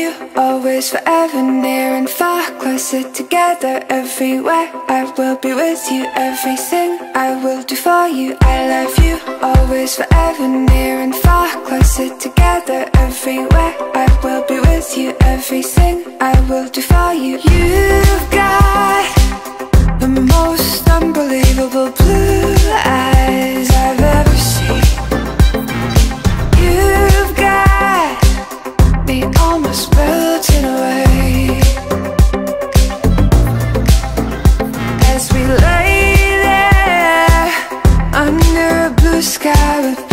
you, always, forever, near and far, closer together, everywhere. I will be with you, everything I will do for you. I love you, always, forever, near and far, closer together, everywhere. I will be with you, everything I will do for you. You've got the most unbelievable blue eyes I've ever seen. You've got me almost melting away. As we lay there under a blue sky with